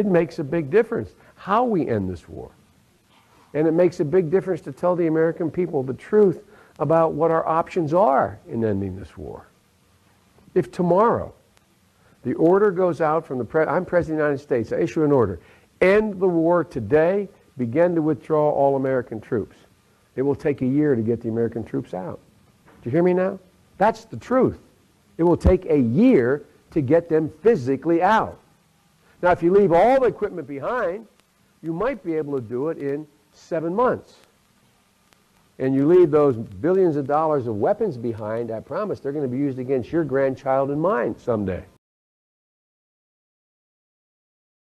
It makes a big difference how we end this war. And it makes a big difference to tell the American people the truth about what our options are in ending this war. If tomorrow the order goes out from the President, I'm President of the United States, I issue an order, end the war today, begin to withdraw all American troops. It will take a year to get the American troops out. Do you hear me now? That's the truth. It will take a year to get them physically out. Now, if you leave all the equipment behind, you might be able to do it in 7 months. And you leave those billions of dollars of weapons behind, I promise they're going to be used against your grandchild and mine someday.